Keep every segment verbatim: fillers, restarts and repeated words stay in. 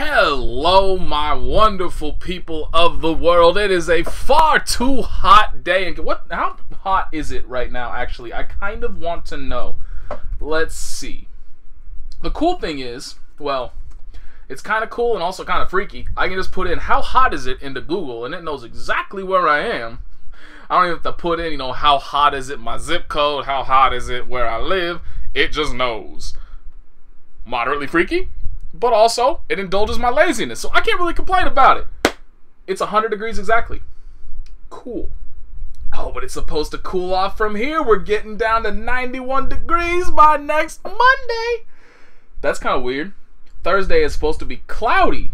Hello, my wonderful people of the world. It is a far too hot day. And what? How hot is it right now, actually? I kind of want to know. Let's see. The cool thing is, well, it's kind of cool and also kind of freaky. I can just put in, how hot is it, into Google, and it knows exactly where I am. I don't even have to put in, you know, how hot is it, my zip code, how hot is it where I live. It just knows. Moderately freaky? But also, it indulges my laziness, so I can't really complain about it. It's one hundred degrees exactly. Cool. Oh, but it's supposed to cool off from here. We're getting down to ninety-one degrees by next Monday. That's kind of weird. Thursday is supposed to be cloudy,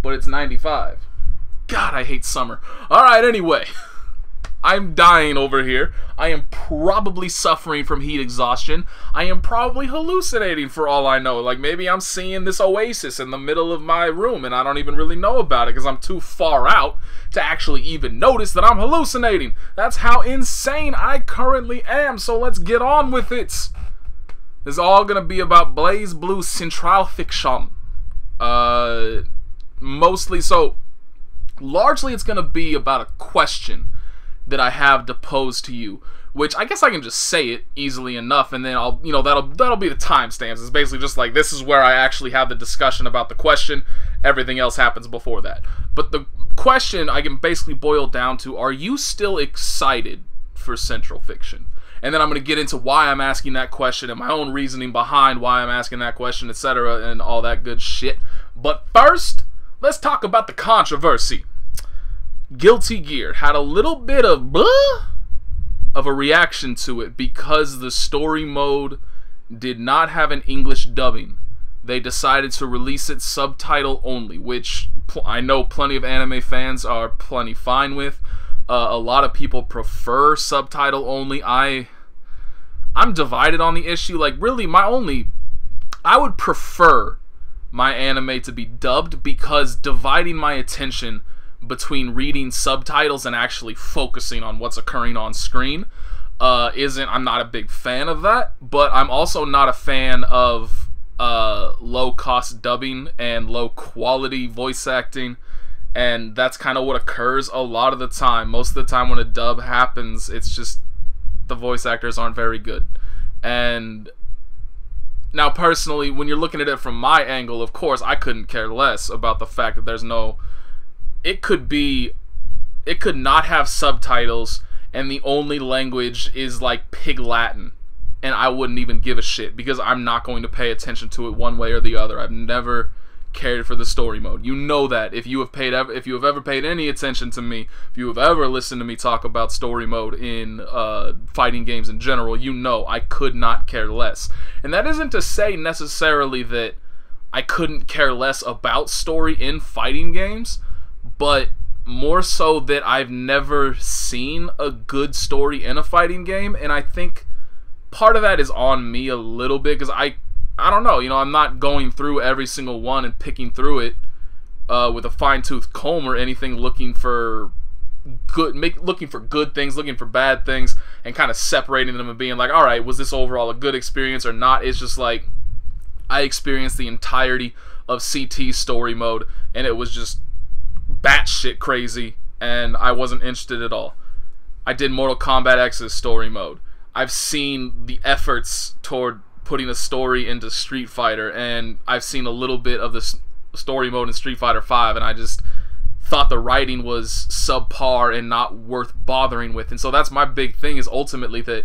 but it's ninety-five. God, I hate summer. All right, anyway. I'm dying over here. I am probably suffering from heat exhaustion. I am probably hallucinating for all I know. Like, maybe I'm seeing this oasis in the middle of my room and I don't even really know about it because I'm too far out to actually even notice that I'm hallucinating. That's how insane I currently am, so let's get on with it. This is all going to be about BlazBlue Central Fiction. Uh, mostly, so, largely it's going to be about a question that I have to pose to you, which I guess I can just say it easily enough, and then I'll, you know, that'll that'll be the timestamps. It's basically just like, this is where I actually have the discussion about the question. Everything else happens before that. But the question I can basically boil down to: are you still excited for Central Fiction? And then I'm going to get into why I'm asking that question and my own reasoning behind why I'm asking that question, et cetera, and all that good shit. But first, let's talk about the controversy. Guilty Gear had a little bit of blah of a reaction to it because the story mode did not have an English dubbing. They decided to release it subtitle only, which I know plenty of anime fans are plenty fine with. Uh, a lot of people prefer subtitle only. I, I'm divided on the issue. Like, really, my only... I would prefer my anime to be dubbed because dividing my attention between reading subtitles and actually focusing on what's occurring on screen uh, isn't, I'm not a big fan of that, but I'm also not a fan of uh, low cost dubbing and low quality voice acting, and that's kind of what occurs a lot of the time. Most of the time when a dub happens, it's just the voice actors aren't very good. And now personally, when you're looking at it from my angle, of course I couldn't care less about the fact that there's no... It could be, it could not have subtitles, and the only language is like Pig Latin, and I wouldn't even give a shit because I'm not going to pay attention to it one way or the other. I've never cared for the story mode. You know that if you have paid, if you have ever paid any attention to me, if you have ever listened to me talk about story mode in uh, fighting games in general, you know I could not care less. And that isn't to say necessarily that I couldn't care less about story in fighting games, but more so that I've never seen a good story in a fighting game, and I think part of that is on me a little bit, because I, I don't know, you know, I'm not going through every single one and picking through it uh, with a fine-tooth comb or anything, looking for good, make, looking for good things, looking for bad things, and kind of separating them and being like, all right, was this overall a good experience or not? It's just like, I experienced the entirety of C T story mode, and it was just batshit crazy, and I wasn't interested at all. I did Mortal Kombat X's story mode. I've seen the efforts toward putting a story into Street Fighter, and I've seen a little bit of the story mode in Street Fighter five, and I just thought the writing was subpar and not worth bothering with. And so that's my big thing, is ultimately that,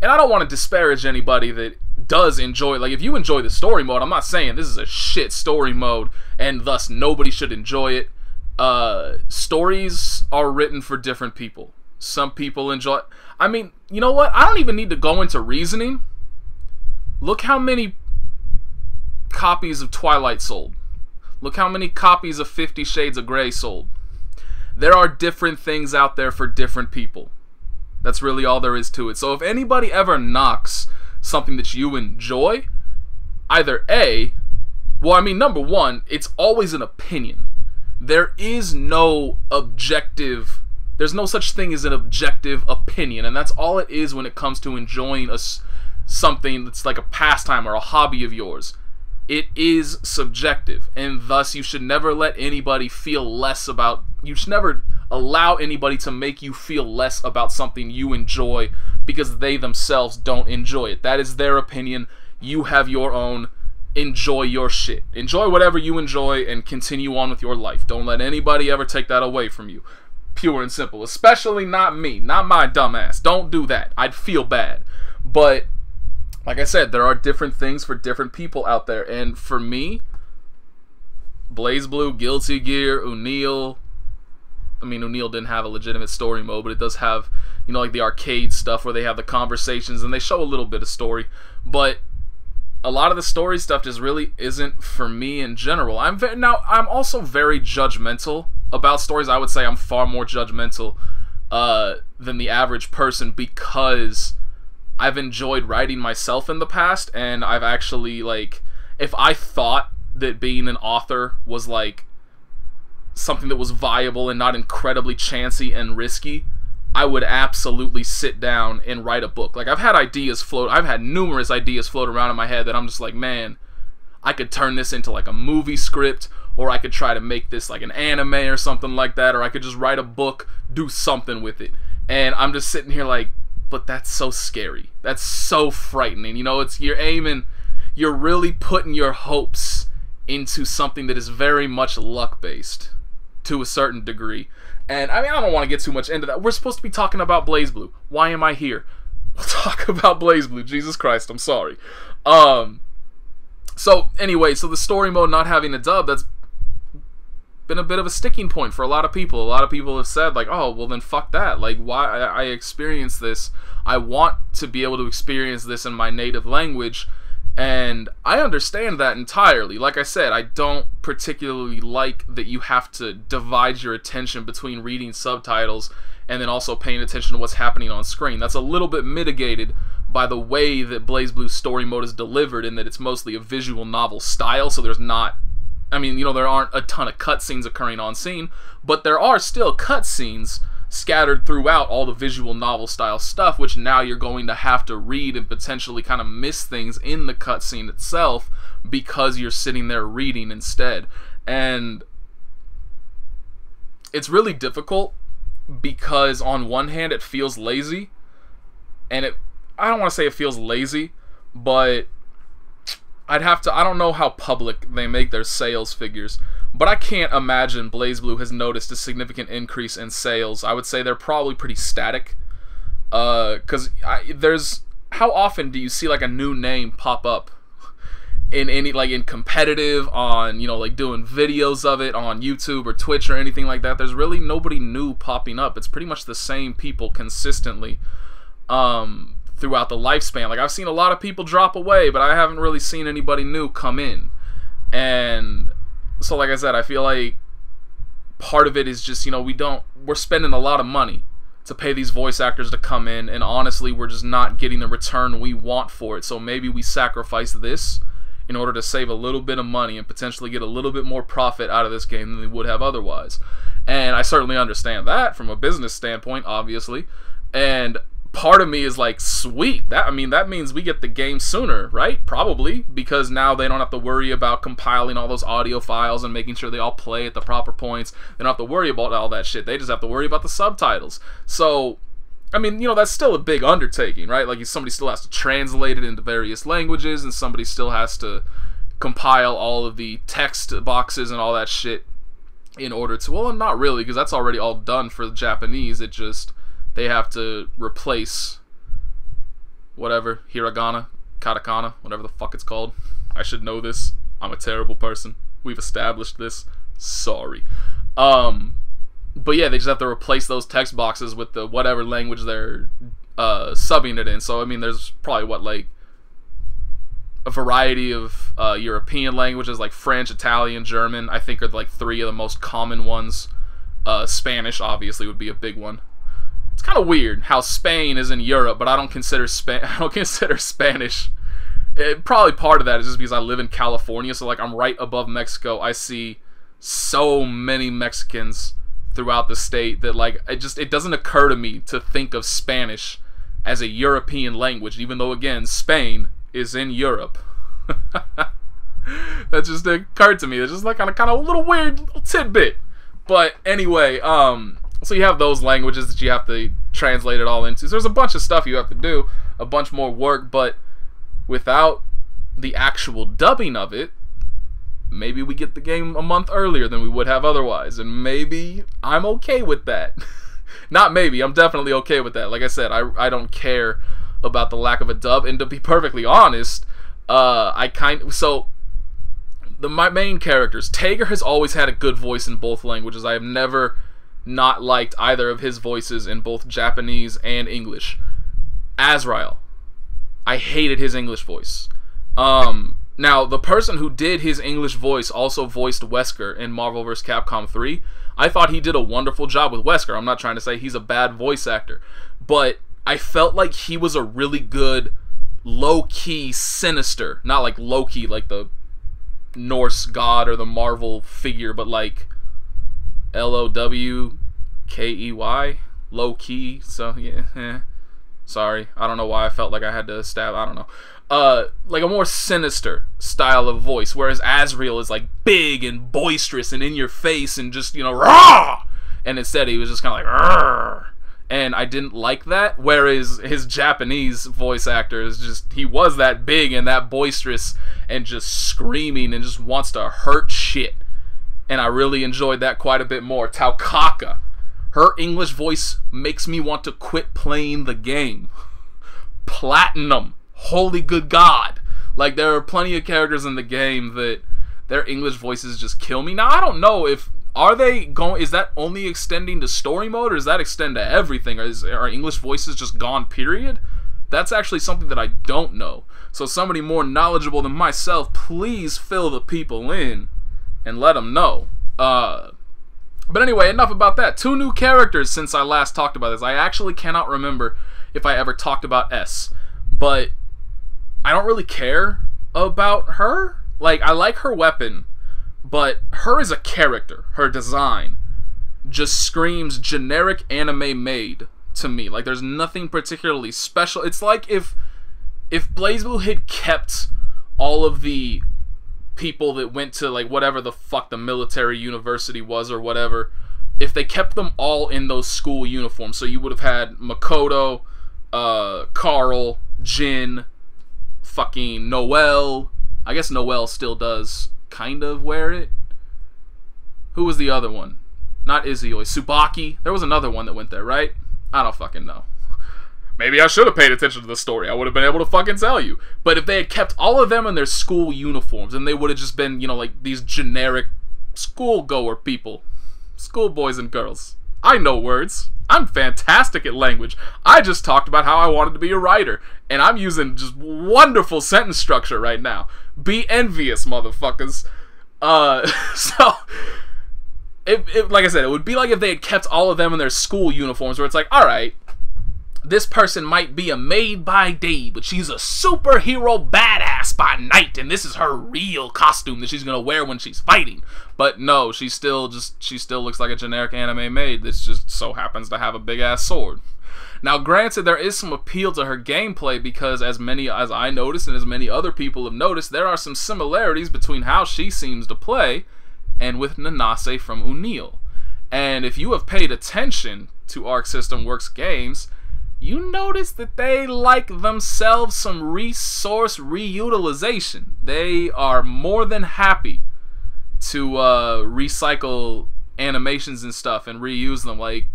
and I don't want to disparage anybody that does enjoy, like, if you enjoy the story mode, I'm not saying this is a shit story mode and thus nobody should enjoy it. Uh, stories are written for different people. Some people enjoy... I mean, you know what? I don't even need to go into reasoning. Look how many copies of Twilight sold. Look how many copies of Fifty Shades of Grey sold. There are different things out there for different people. That's really all there is to it. So if anybody ever knocks something that you enjoy, either A... Well, I mean, number one, it's always an opinion. There is no objective, there's no such thing as an objective opinion, and that's all it is when it comes to enjoying a, something that's like a pastime or a hobby of yours. It is subjective, and thus you should never let anybody feel less about, you should never allow anybody to make you feel less about something you enjoy because they themselves don't enjoy it. That is their opinion. You have your own. Enjoy your shit. Enjoy whatever you enjoy and continue on with your life. Don't let anybody ever take that away from you. Pure and simple. Especially not me. Not my dumbass. Don't do that. I'd feel bad. But like I said, there are different things for different people out there. And for me, BlazBlue, Guilty Gear, Unil. I mean, Unil didn't have a legitimate story mode, but it does have, you know, like the arcade stuff where they have the conversations and they show a little bit of story. But a lot of the story stuff just really isn't for me in general. I'm very, now, I'm also very judgmental about stories. I would say I'm far more judgmental uh, than the average person because I've enjoyed writing myself in the past, and I've actually, like, if I thought that being an author was, like, something that was viable and not incredibly chancy and risky, I would absolutely sit down and write a book. Like, I've had ideas float, I've had numerous ideas float around in my head that I'm just like, man, I could turn this into, like, a movie script, or I could try to make this, like, an anime or something like that, or I could just write a book, do something with it. And I'm just sitting here like, but that's so scary. That's so frightening. You know, it's, you're aiming, you're really putting your hopes into something that is very much luck-based to a certain degree. And, I mean, I don't want to get too much into that. We're supposed to be talking about BlazBlue. Why am I here? We'll talk about BlazBlue. Jesus Christ, I'm sorry. Um, so, anyway, so the story mode not having a dub, that's been a bit of a sticking point for a lot of people. A lot of people have said, like, oh, well then fuck that. Like, why I, I experienced this. I want to be able to experience this in my native language. And I understand that entirely. Like I said, I don't particularly like that you have to divide your attention between reading subtitles and then also paying attention to what's happening on screen. That's a little bit mitigated by the way that BlazBlue's story mode is delivered, in that it's mostly a visual novel style, so there's not, I mean, you know, there aren't a ton of cutscenes occurring on scene, but there are still cutscenes scattered throughout all the visual novel style stuff, which now you're going to have to read and potentially kind of miss things in the cutscene itself because you're sitting there reading instead. And it's really difficult because on one hand it feels lazy, and it, I don't want to say it feels lazy, but I'd have to, I don't know how public they make their sales figures, but I can't imagine BlazBlue has noticed a significant increase in sales. I would say they're probably pretty static, uh, because there's, how often do you see, like, a new name pop up in any, like, in competitive, on, you know, like, doing videos of it on YouTube or Twitch or anything like that? There's really nobody new popping up. It's pretty much the same people consistently, um, throughout the lifespan. Like, I've seen a lot of people drop away, but I haven't really seen anybody new come in. And so, like I said, I feel like part of it is just, you know, we don't, we're spending a lot of money to pay these voice actors to come in, and honestly, we're just not getting the return we want for it. So maybe we sacrifice this in order to save a little bit of money and potentially get a little bit more profit out of this game than we would have otherwise. And I certainly understand that from a business standpoint, obviously. And part of me is like, sweet, that, I mean, that means we get the game sooner, right? Probably, because now they don't have to worry about compiling all those audio files and making sure they all play at the proper points. They don't have to worry about all that shit. They just have to worry about the subtitles. So, I mean, you know, that's still a big undertaking, right? Like, somebody still has to translate it into various languages, and somebody still has to compile all of the text boxes and all that shit in order to, well, not really, because that's already all done for the Japanese. It just, they have to replace whatever, hiragana, katakana, whatever the fuck it's called. I should know this. I'm a terrible person. We've established this. Sorry. Um, but yeah, they just have to replace those text boxes with the whatever language they're uh, subbing it in. So, I mean, there's probably, what, like, a variety of uh, European languages, like French, Italian, German, I think are, like, three of the most common ones. Uh, Spanish, obviously, would be a big one. It's kind of weird how Spain is in Europe, but I don't consider Spa I don't consider Spanish. It, probably part of that is just because I live in California, so, like, I'm right above Mexico. I see so many Mexicans throughout the state that, like, it just, it doesn't occur to me to think of Spanish as a European language, even though, again, Spain is in Europe. That just occurred to me. It's just like on a kind of a little weird little tidbit. But anyway, um, so you have those languages that you have to translate it all into. So there's a bunch of stuff you have to do, a bunch more work, but without the actual dubbing of it, maybe we get the game a month earlier than we would have otherwise, and maybe I'm okay with that. Not maybe, I'm definitely okay with that. Like I said, I, I don't care about the lack of a dub, and to be perfectly honest, uh, I kind of, so, the, my main characters, Tager has always had a good voice in both languages. I have never not liked either of his voices in both Japanese and English. Azrael, I hated his English voice. Um, now, the person who did his English voice also voiced Wesker in Marvel versus. Capcom three. I thought he did a wonderful job with Wesker. I'm not trying to say he's a bad voice actor, but I felt like he was a really good low-key sinister. Not like Loki, like the Norse god or the Marvel figure, but like L O W K E Y, low-key, so yeah, eh. Sorry, I don't know why I felt like I had to stab, I don't know. Uh, like a more sinister style of voice, whereas Azrael is like big and boisterous and in your face and just, you know, rah! And instead he was just kind of like, rah! And I didn't like that, whereas his Japanese voice actor is just, he was that big and that boisterous and just screaming and just wants to hurt shit. And I really enjoyed that quite a bit more. Taukaka, her English voice makes me want to quit playing the game. Platinum. Holy good God. Like, there are plenty of characters in the game that their English voices just kill me. Now, I don't know if, are they going, is that only extending to story mode, or does that extend to everything? Or is, are English voices just gone, period? That's actually something that I don't know. So somebody more knowledgeable than myself, please fill the people in and let them know. Uh, but anyway, enough about that. Two new characters since I last talked about this. I actually cannot remember if I ever talked about S, but I don't really care about her. Like, I like her weapon, but her as a character, her design, just screams generic anime made to me. Like, there's nothing particularly special. It's like if if BlazBlue had kept all of the people that went to, like, whatever the fuck the military university was or whatever, if they kept them all in those school uniforms. So you would have had Makoto, uh, Carl, Jin, fucking Noel. I guess Noel still does kind of wear it. Who was the other one? Not Izuoi. Tsubaki. There was another one that went there, right? I don't fucking know. Maybe I should have paid attention to the story. I would have been able to fucking tell you. But if they had kept all of them in their school uniforms, and they would have just been, you know, like these generic schoolgoer people. Schoolboys and girls. I know words. I'm fantastic at language. I just talked about how I wanted to be a writer, and I'm using just wonderful sentence structure right now. Be envious, motherfuckers. Uh, so, it, it, like I said, it would be like if they had kept all of them in their school uniforms, where it's like, all right, this person might be a maid by day, but she's a superhero badass by night, and this is her real costume that she's gonna wear when she's fighting. But no, she still just she still looks like a generic anime maid that just so happens to have a big ass sword. Now, granted, there is some appeal to her gameplay because, as many as I noticed and as many other people have noticed, there are some similarities between how she seems to play and with Nanase from Unil. And if you have paid attention to Arc System Works games, you notice that they like themselves some resource reutilization. They are more than happy to uh, recycle animations and stuff and reuse them. Like,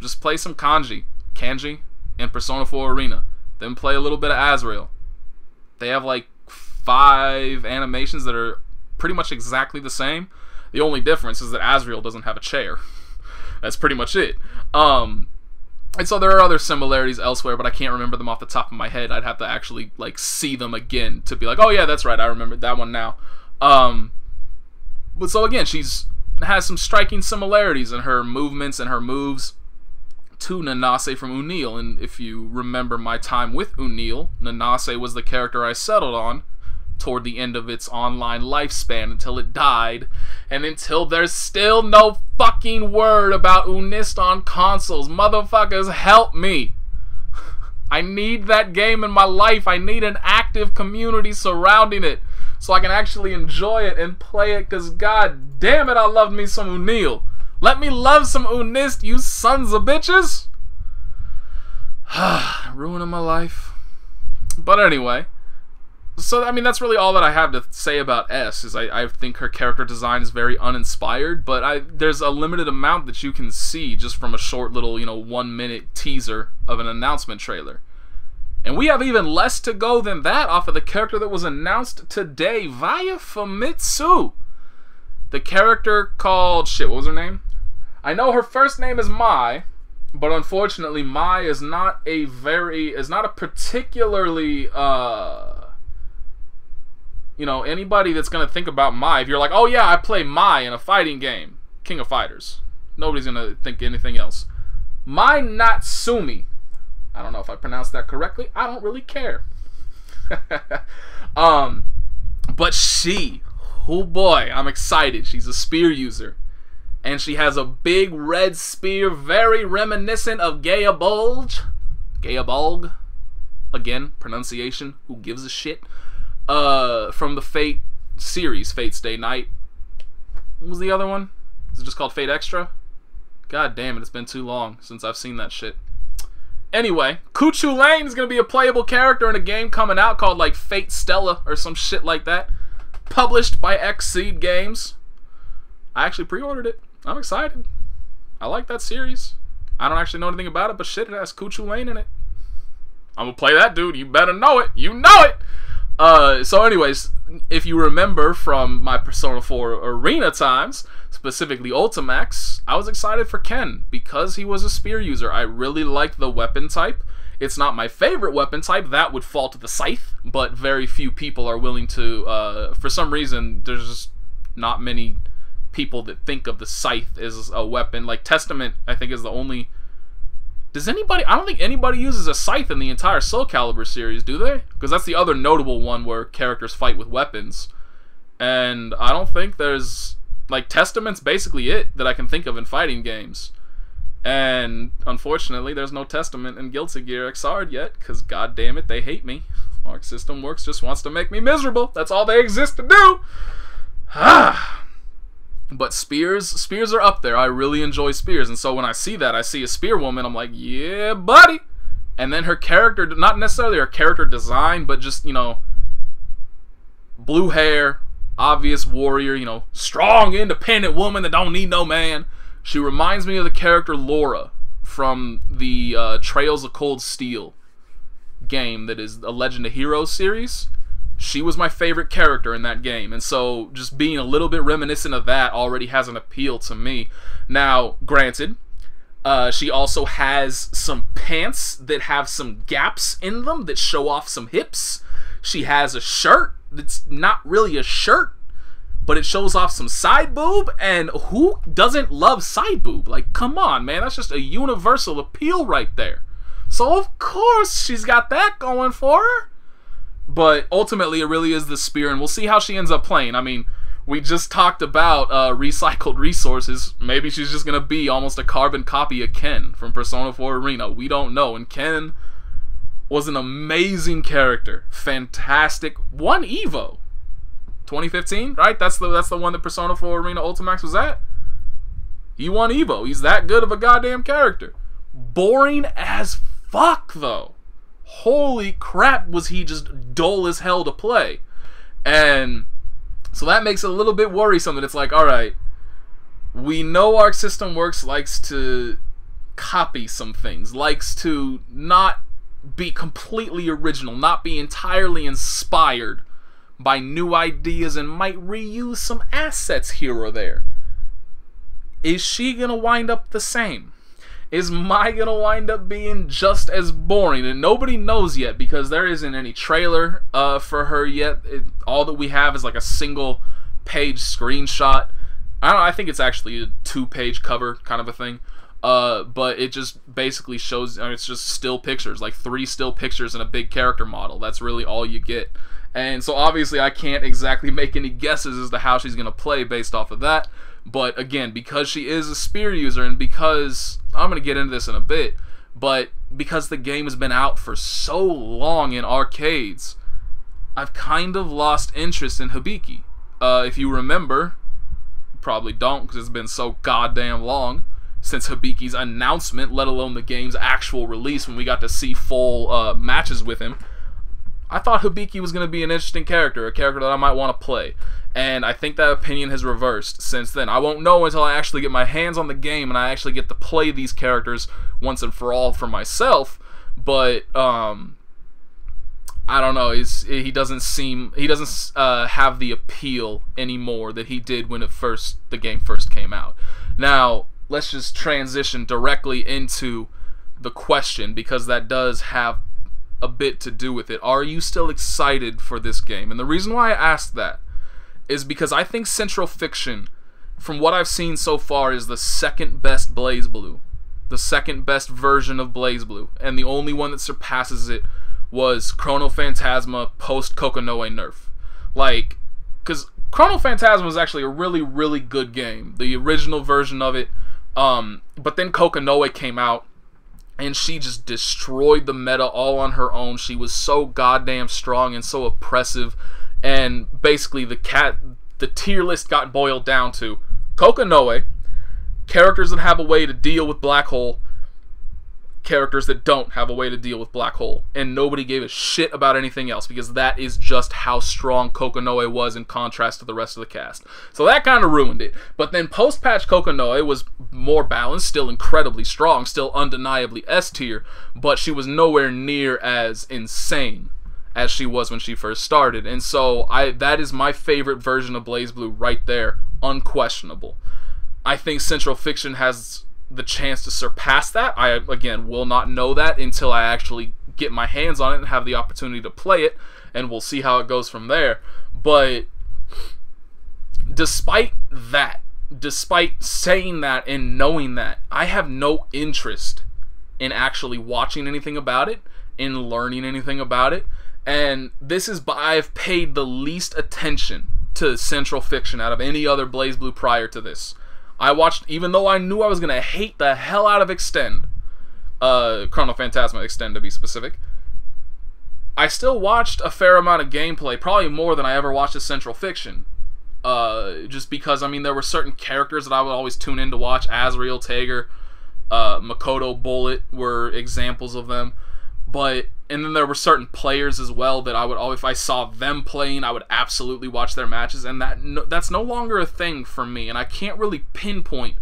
just play some kanji, kanji, in Persona four Arena. Then play a little bit of Azrael. They have like five animations that are pretty much exactly the same. The only difference is that Azrael doesn't have a chair. That's pretty much it. Um... And so there are other similarities elsewhere, but I can't remember them off the top of my head. I'd have to actually, like, see them again to be like, oh yeah, that's right, I remember that one now. Um, but so again, she's has some striking similarities in her movements and her moves to Nanase from Unil. And if you remember my time with Unil, Nanase was the character I settled on toward the end of its online lifespan until it died, and until there's still no fucking word about Unist on consoles. Motherfuckers, help me. I need that game in my life. I need an active community surrounding it so I can actually enjoy it and play it, because god damn it, I love me some Unil. Let me love some Unist, you sons of bitches! Ruining my life. But anyway, so I mean that's really all that I have to say about S, is I, I think her character design is very uninspired, but I there's a limited amount that you can see just from a short little, you know, one minute teaser of an announcement trailer. And we have even less to go than that off of the character that was announced today via Famitsu. The character called, shit, what was her name? I know her first name is Mai, but unfortunately Mai is not a very, is not a particularly, uh, you know, anybody that's going to think about Mai, if you're like, oh yeah, I play Mai in a fighting game, King of Fighters. Nobody's going to think anything else. Mai Natsumi. I don't know if I pronounced that correctly. I don't really care. um, but she... Oh boy, I'm excited. She's a spear user. And she has a big red spear, very reminiscent of Gaebolge. Gaebolge. Again, pronunciation. Who gives a shit? Uh, from the Fate series, Fate Stay Night. What was the other one? Is it just called Fate Extra? God damn it, it's been too long since I've seen that shit. Anyway, Cuchulain is going to be a playable character in a game coming out called like Fate Stella or some shit like that. Published by Xseed Games. I actually pre-ordered it. I'm excited. I like that series. I don't actually know anything about it, but shit, it has Cuchulain in it. I'm gonna play that dude. You better know it. You know it. Uh, so anyways, if you remember from my Persona four Arena times, specifically Ultimax, I was excited for Ken because he was a spear user. I really liked the weapon type. It's not my favorite weapon type, that would fall to the scythe, but very few people are willing to, uh, for some reason, there's just not many people that think of the scythe as a weapon. Like, Testament, I think, is the only... Does anybody... I don't think anybody uses a scythe in the entire Soul Calibur series, do they? Because that's the other notable one where characters fight with weapons. And I don't think there's... Like, Testament's basically it that I can think of in fighting games. And unfortunately, there's no Testament in Guilty Gear Xrd yet, because god damn it, they hate me. Arc System Works just wants to make me miserable. That's all they exist to do. Ah. But spears, spears are up there. I really enjoy spears, and so when I see that, I see a spear woman, I'm like, yeah, buddy. And then her character, not necessarily her character design, but just, you know, blue hair, obvious warrior, you know, strong, independent woman that don't need no man. She reminds me of the character Laura from the uh, Trails of Cold Steel game that is a Legend of Heroes series. She was my favorite character in that game, and so just being a little bit reminiscent of that already has an appeal to me. Now, granted, uh, she also has some pants that have some gaps in them that show off some hips. She has a shirt that's not really a shirt, but it shows off some side boob, and who doesn't love side boob? Like, come on, man, that's just a universal appeal right there. So of course she's got that going for her. But ultimately, it really is the spear, and we'll see how she ends up playing. I mean, we just talked about uh, recycled resources. Maybe she's just gonna be almost a carbon copy of Ken from Persona four Arena. We don't know, and Ken was an amazing character, fantastic. One Evo. twenty fifteen, right? That's the that's the one that Persona four Arena Ultimax was at. He won Evo. He's that good of a goddamn character. Boring as fuck, though. Holy crap, was he just dull as hell to play. And so that makes it a little bit worrisome that it's like, alright, we know Arc System Works likes to copy some things, likes to not be completely original, not be entirely inspired by new ideas, and might reuse some assets here or there. Is she gonna wind up the same? Is Mai gonna wind up being just as boring? And nobody knows yet, because there isn't any trailer uh, for her yet. It, all that we have is like a single page screenshot. I don't know, I think it's actually a two page cover kind of a thing. Uh, but it just basically shows, I mean, it's just still pictures, like three still pictures and a big character model. That's really all you get. And so obviously I can't exactly make any guesses as to how she's going to play based off of that. But again, because she is a spear user, and because, I'm going to get into this in a bit, but because the game has been out for so long in arcades, I've kind of lost interest in Hibiki. Uh, if you remember, probably don't because it's been so goddamn long since Hibiki's announcement, let alone the game's actual release when we got to see full uh, matches with him. I thought Hibiki was going to be an interesting character, a character that I might want to play. And I think that opinion has reversed since then. I won't know until I actually get my hands on the game and I actually get to play these characters once and for all for myself. But, um... I don't know, he's, he doesn't seem, he doesn't uh, have the appeal anymore that he did when it first, the game first came out. Now, let's just transition directly into the question, because that does have a bit to do with it. Are you still excited for this game? And the reason why I asked that is because I think Central Fiction, from what I've seen so far, is the second best BlazBlue. The second best version of BlazBlue, and the only one that surpasses it was Chrono Phantasma post Kokonoe nerf. Like, because Chrono Phantasma was actually a really, really good game, the original version of it, um, but then Kokonoe came out, and she just destroyed the meta all on her own. She was so goddamn strong and so oppressive, and basically the cat, the tier list got boiled down to Kokonoe, characters that have a way to deal with Black Hole, characters that don't have a way to deal with Black Hole, and nobody gave a shit about anything else, because that is just how strong Kokonoe was in contrast to the rest of the cast. So that kind of ruined it. But then post-patch Kokonoe was more balanced, still incredibly strong, still undeniably S-tier, but she was nowhere near as insane as she was when she first started. And so I that is my favorite version of BlazBlue right there, unquestionable. I think Central Fiction has the chance to surpass that. I, again, will not know that until I actually get my hands on it and have the opportunity to play it, and we'll see how it goes from there. But despite that, despite saying that and knowing that, I have no interest in actually watching anything about it, in learning anything about it, and this is, I've paid the least attention to Central Fiction out of any other BlazBlue prior to this. I watched, even though I knew I was going to hate the hell out of Extend, uh, Chrono Phantasma Extend to be specific, I still watched a fair amount of gameplay, probably more than I ever watched of Central Fiction, uh, just because, I mean, there were certain characters that I would always tune in to watch. Azrael, Tager, uh, Makoto, Bullet were examples of them, but, and then there were certain players as well that I would always, if I saw them playing, I would absolutely watch their matches, and that no, that's no longer a thing for me, and I can't really pinpoint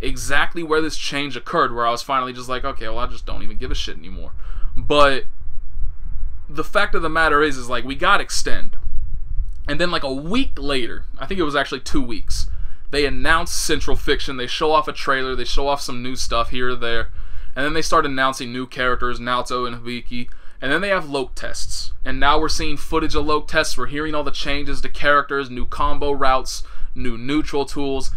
exactly where this change occurred, where I was finally just like, okay, well, I just don't even give a shit anymore. But the fact of the matter is, is like, we got Extend, and then like a week later, I think it was actually two weeks, they announced Central Fiction, they show off a trailer, they show off some new stuff here or there, and then they start announcing new characters, Naoto and Hibiki, and then they have Loke tests. And now we're seeing footage of Loke tests, we're hearing all the changes to characters, new combo routes, new neutral tools,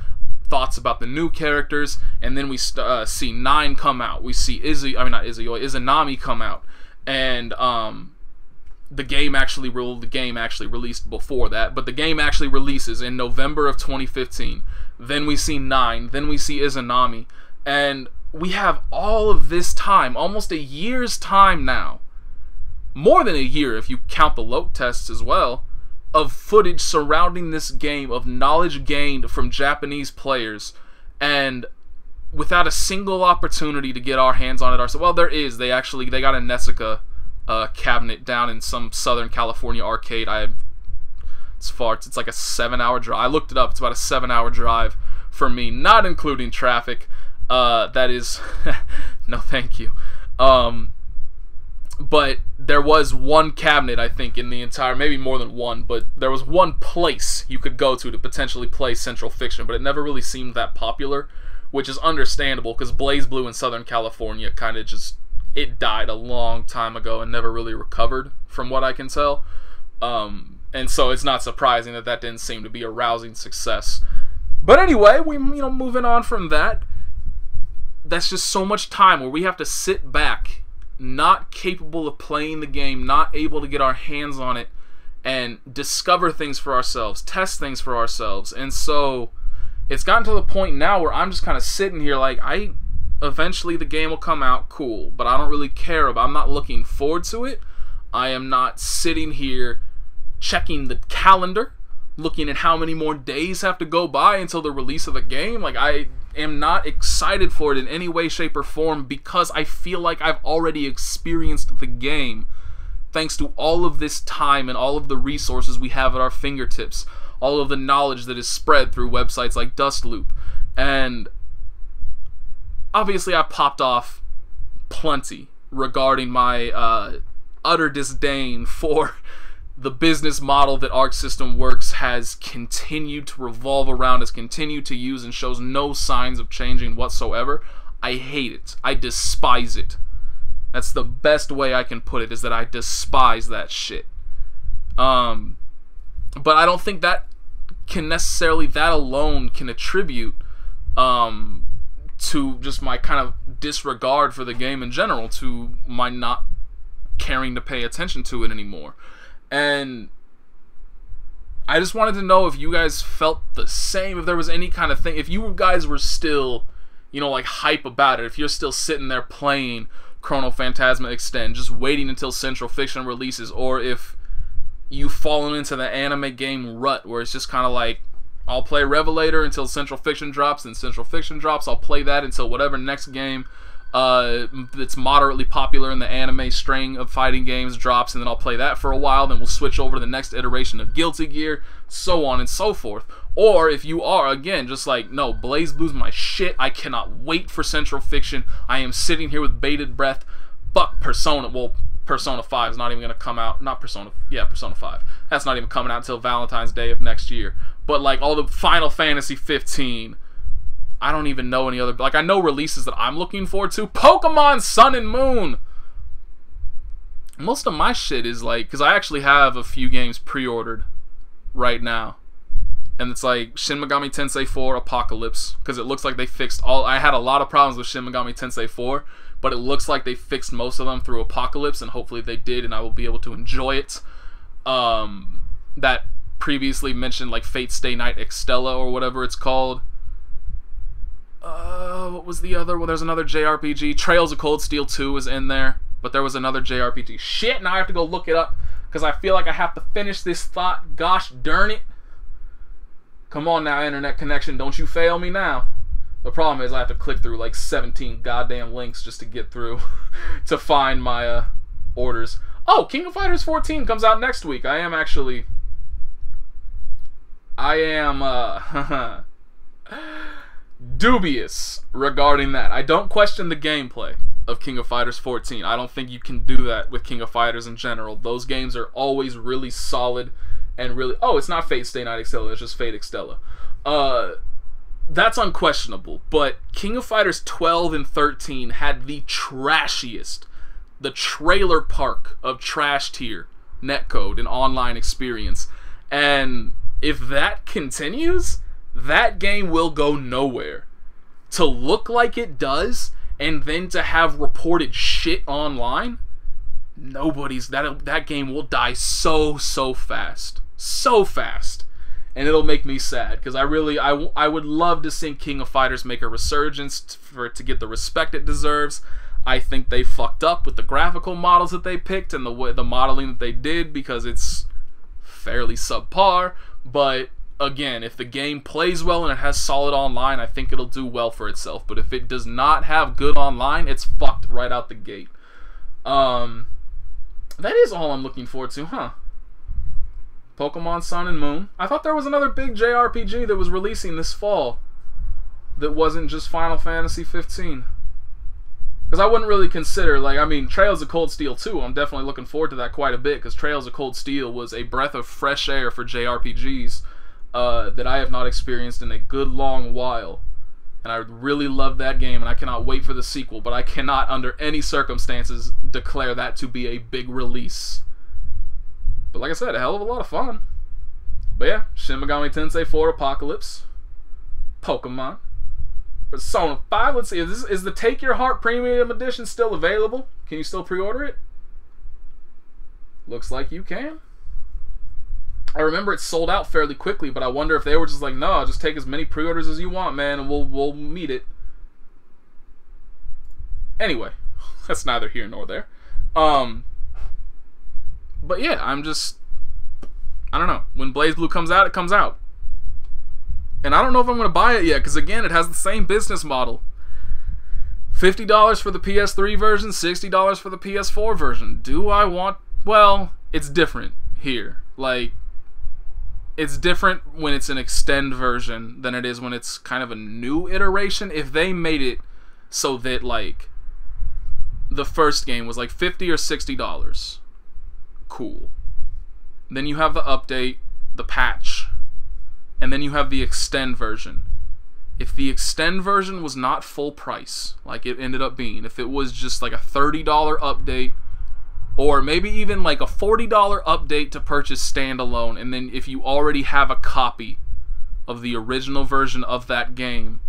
thoughts about the new characters, and then we uh, see Nine come out, we see Izzy, I mean not Izzy, Izanami come out, and um... the game actually re the game actually released before that, but the game actually releases in November of twenty fifteen. Then we see Nine, then we see Izanami, and we have all of this time, almost a year's time now, more than a year if you count the Loke tests as well, of footage surrounding this game, of knowledge gained from Japanese players, and without a single opportunity to get our hands on it ourselves. Well, there is. They actually, they got a Nessica uh, cabinet down in some Southern California arcade. I have, it's far, it's like a seven hour drive. I looked it up. It's about a seven hour drive for me, not including traffic. Uh, that is, no thank you, um, but there was one cabinet, I think, in the entire, maybe more than one, but there was one place you could go to to potentially play Central Fiction, but it never really seemed that popular, which is understandable, because BlazBlue in Southern California kind of just, it died a long time ago and never really recovered, from what I can tell, um, and so it's not surprising that that didn't seem to be a rousing success. But anyway, we, you know, moving on from that, that's just so much time where we have to sit back, not capable of playing the game, not able to get our hands on it, and discover things for ourselves, test things for ourselves. And so it's gotten to the point now where I'm just kind of sitting here like, I eventually the game will come out, cool, but I don't really care about it. I'm not looking forward to it. I am not sitting here checking the calendar, looking at how many more days have to go by until the release of the game. Like, I am not excited for it in any way, shape, or form, because I feel like I've already experienced the game thanks to all of this time and all of the resources we have at our fingertips, all of the knowledge that is spread through websites like Dustloop. And obviously I popped off plenty regarding my uh, utter disdain for the business model that Arc System Works has continued to revolve around, has continued to use, and shows no signs of changing whatsoever. I hate it. I despise it. That's the best way I can put it, is that I despise that shit. Um, but I don't think that can necessarily, that alone can attribute um, to just my kind of disregard for the game in general, to my not caring to pay attention to it anymore. And I just wanted to know if you guys felt the same, if there was any kind of thing, if you guys were still, you know, like, hype about it, if you're still sitting there playing Chrono Phantasma Extend, just waiting until Central Fiction releases, or if you've fallen into the anime game rut, where it's just kind of like, I'll play Revelator until Central Fiction drops, and Central Fiction drops, I'll play that until whatever next game Uh, that's moderately popular in the anime string of fighting games drops, and then I'll play that for a while, then we'll switch over to the next iteration of Guilty Gear, so on and so forth. Or if you are, again, just like, no, BlazBlue's my shit, I cannot wait for Central Fiction, I am sitting here with bated breath, fuck Persona, well, Persona five is not even going to come out, not Persona, yeah, Persona five, that's not even coming out until Valentine's Day of next year, but like all the Final Fantasy fifteen, I don't even know any other... Like, I know releases that I'm looking forward to. Pokemon Sun and Moon! Most of my shit is like... Because I actually have a few games pre-ordered right now. And it's like Shin Megami Tensei four Apocalypse. Because it looks like they fixed all... I had a lot of problems with Shin Megami Tensei four. But it looks like they fixed most of them through Apocalypse. And hopefully they did. And I will be able to enjoy it. Um, that previously mentioned, like, Fate Stay Night Extella or whatever it's called. Uh, what was the other? Well, there's another J R P G. Trails of Cold Steel two is in there, but there was another J R P G. Shit, now I have to go look it up because I feel like I have to finish this thought. Gosh darn it. Come on now, internet connection. Don't you fail me now. The problem is I have to click through like seventeen goddamn links just to get through to find my uh, orders. Oh, King of Fighters fourteen comes out next week. I am actually... I am... Uh... dubious regarding that. I don't question the gameplay of King of Fighters fourteen. I don't think you can do that with King of Fighters in general. Those games are always really solid and really... Oh, it's not Fate Stay Night Extella, it's just Fate Extella. Uh, that's unquestionable, but King of Fighters twelve and thirteen had the trashiest, the trailer park of trash tier netcode and online experience. And if that continues... that game will go nowhere. To look like it does, and then to have reported shit online, nobody's... That, that game will die so, so fast. So fast. And it'll make me sad, because I really... I, I would love to see King of Fighters make a resurgence for it to get the respect it deserves. I think they fucked up with the graphical models that they picked and the, the modeling that they did, because it's fairly subpar, but... Again, if the game plays well and it has solid online, I think it'll do well for itself. But if it does not have good online, it's fucked right out the gate. Um, that is all I'm looking forward to, huh? Pokemon Sun and Moon. I thought there was another big J R P G that was releasing this fall that wasn't just Final Fantasy fifteen. Because I wouldn't really consider, like, I mean, Trails of Cold Steel two, I'm definitely looking forward to that quite a bit, because Trails of Cold Steel was a breath of fresh air for J R P Gs. Uh, that I have not experienced in a good long while, and I really love that game, and I cannot wait for the sequel, but I cannot under any circumstances declare that to be a big release. But like I said, a hell of a lot of fun. But yeah, Shin Megami Tensei four Apocalypse, Pokemon, Persona five, let's see, is, this, is the Take Your Heart Premium Edition still available? Can you still pre-order it? Looks like you can. I remember it sold out fairly quickly, but I wonder if they were just like, no, just take as many pre-orders as you want, man, and we'll, we'll meet it. Anyway, that's neither here nor there. Um, but yeah, I'm just... I don't know. When BlazBlue comes out, it comes out. And I don't know if I'm going to buy it yet, because again, it has the same business model. fifty dollars for the P S three version, sixty dollars for the P S four version. Do I want... Well, it's different here. Like, it's different when it's an extend version than it is when it's kind of a new iteration. If they made it so that, like, the first game was like fifty or sixty dollars, cool. Then you have the update, the patch, and then you have the extend version. If the extend version was not full price, like it ended up being, if it was just like a thirty dollar update, or maybe even like a forty dollar update to purchase standalone, and then if you already have a copy of the original version of that game,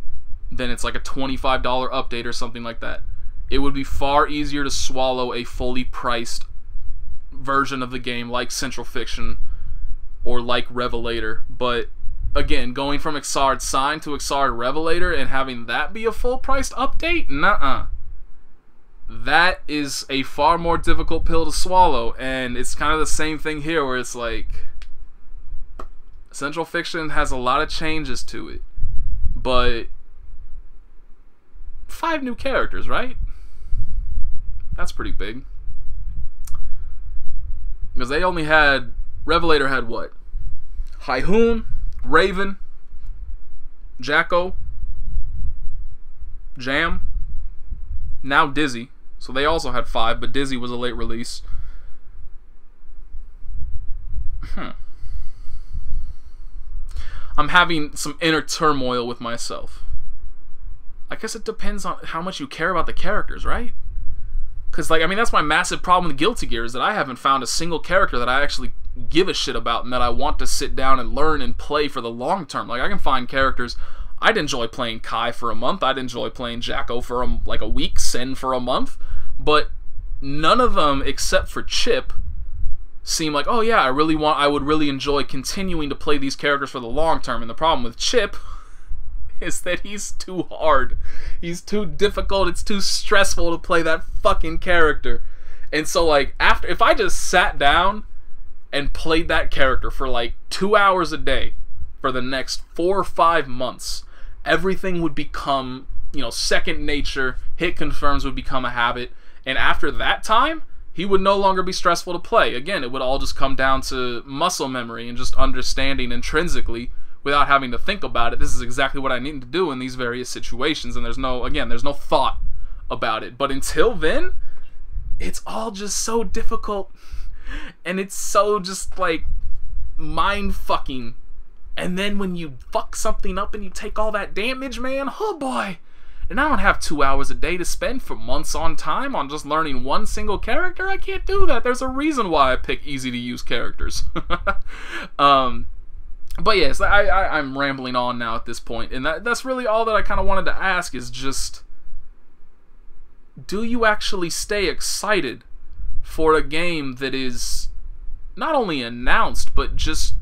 then it's like a twenty-five dollar update or something like that. It would be far easier to swallow a fully priced version of the game like Central Fiction or like Revelator, but again, going from Exard Sign to Exard Revelator and having that be a full-priced update? Nuh-uh. That is a far more difficult pill to swallow, and it's kind of the same thing here where it's like... Central Fiction has a lot of changes to it, but... Five new characters, right? That's pretty big. Because they only had... Revelator had what? Haihoon, Raven, Jacko, Jam, now Dizzy. So they also had five, but Dizzy was a late release. Hmm. I'm having some inner turmoil with myself. I guess it depends on how much you care about the characters, right? Because, like, I mean, that's my massive problem with Guilty Gear, is that I haven't found a single character that I actually give a shit about and that I want to sit down and learn and play for the long term. Like, I can find characters. I'd enjoy playing Kai for a month. I'd enjoy playing Jacko for a, like a week, Sen for a month, but none of them except for Chip seem like, oh yeah, I really want, I would really enjoy continuing to play these characters for the long term. And the problem with Chip is that he's too hard. He's too difficult. It's too stressful to play that fucking character. And so, like, after, if I just sat down and played that character for like two hours a day for the next four or five months, everything would become, you know, second nature. Hit confirms would become a habit. And after that time, he would no longer be stressful to play. Again, it would all just come down to muscle memory and just understanding intrinsically without having to think about it. This is exactly what I need to do in these various situations. And there's no, again, there's no thought about it. But until then, it's all just so difficult. And it's so just, like, mind-fucking. And then when you fuck something up and you take all that damage, man, oh boy. And I don't have two hours a day to spend for months on time on just learning one single character. I can't do that. There's a reason why I pick easy-to-use characters. um, but yes, I, I, I'm rambling on now at this point. And that, that's really all that I kind of wanted to ask is just... Do you actually stay excited for a game that is not only announced, but just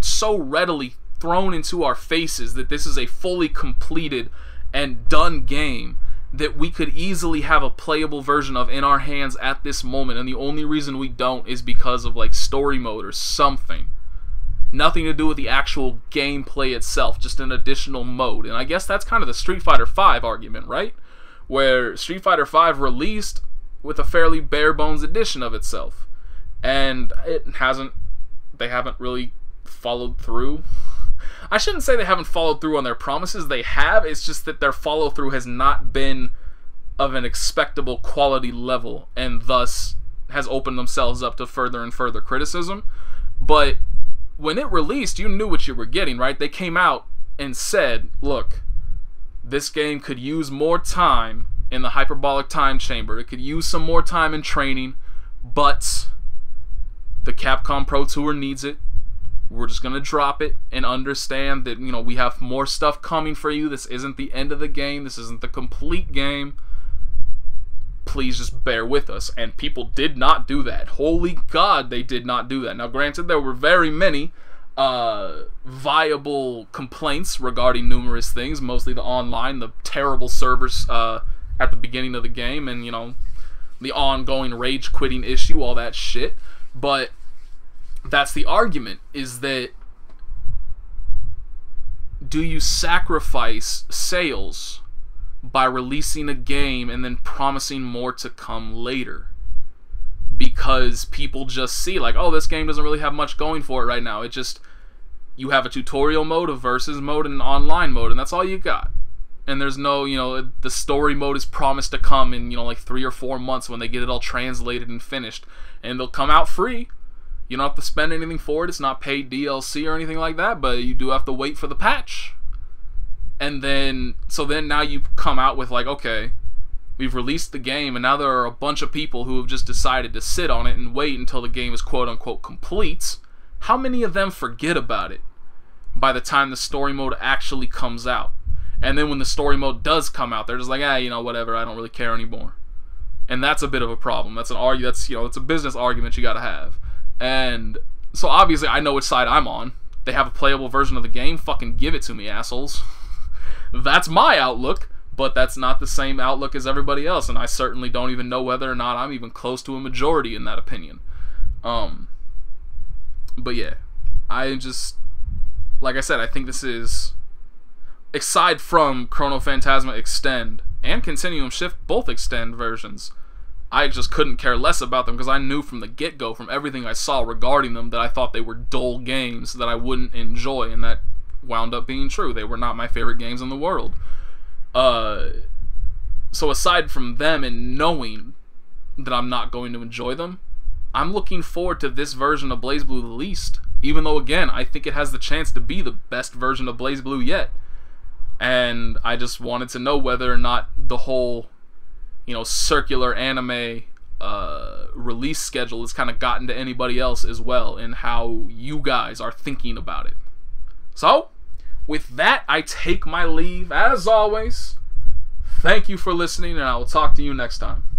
so readily thrown into our faces that this is a fully completed and done game that we could easily have a playable version of in our hands at this moment, and the only reason we don't is because of, like, story mode or something. Nothing to do with the actual gameplay itself, just an additional mode. And I guess that's kind of the Street Fighter five argument, right? Where Street Fighter five released with a fairly bare-bones edition of itself. And it hasn't... They haven't really followed through. I shouldn't say they haven't followed through on their promises. They have. It's just that their follow-through has not been of an expectable quality level, and thus has opened themselves up to further and further criticism. But when it released, you knew what you were getting, right? They came out and said, look, this game could use more time in the hyperbolic time chamber. It could use some more time in training, but the Capcom Pro Tour needs it. We're just going to drop it and understand that, you know, we have more stuff coming for you. This isn't the end of the game. This isn't the complete game. Please just bear with us. And people did not do that. Holy God, they did not do that. Now, granted, there were very many uh, viable complaints regarding numerous things, mostly the online, the terrible servers, uh, at the beginning of the game, and, you know, the ongoing rage quitting issue, all that shit. But that's the argument, is that do you sacrifice sales by releasing a game and then promising more to come later? Because people just see, like, oh, this game doesn't really have much going for it right now. It just, you have a tutorial mode, a versus mode, and an online mode, and that's all you got. And there's no, you know, the story mode is promised to come in, you know, like three or four months when they get it all translated and finished. And they'll come out free. You don't have to spend anything for it. It's not paid D L C or anything like that, but you do have to wait for the patch. And then, so then now you come out with like, okay, we've released the game, and now there are a bunch of people who have just decided to sit on it and wait until the game is quote-unquote complete. How many of them forget about it by the time the story mode actually comes out? And then when the story mode does come out, they're just like, ah, you know, whatever, I don't really care anymore. And that's a bit of a problem. That's an argue. That's, you know, it's a business argument you gotta have. And so obviously I know which side I'm on. They have a playable version of the game. Fucking give it to me, assholes. That's my outlook, but that's not the same outlook as everybody else, and I certainly don't even know whether or not I'm even close to a majority in that opinion. Um, but yeah, I just, like I said, I think this is, aside from Chrono Phantasma Extend and Continuum Shift, both Extend versions, I just couldn't care less about them because I knew from the get-go, from everything I saw regarding them, that I thought they were dull games that I wouldn't enjoy, and that wound up being true. They were not my favorite games in the world. Uh, so aside from them and knowing that I'm not going to enjoy them, I'm looking forward to this version of BlazBlue the least, even though, again, I think it has the chance to be the best version of BlazBlue yet. And I just wanted to know whether or not the whole, you know, circular anime uh, release schedule has kind of gotten to anybody else as well, and how you guys are thinking about it. So, with that, I take my leave. As always, thank you for listening, and I will talk to you next time.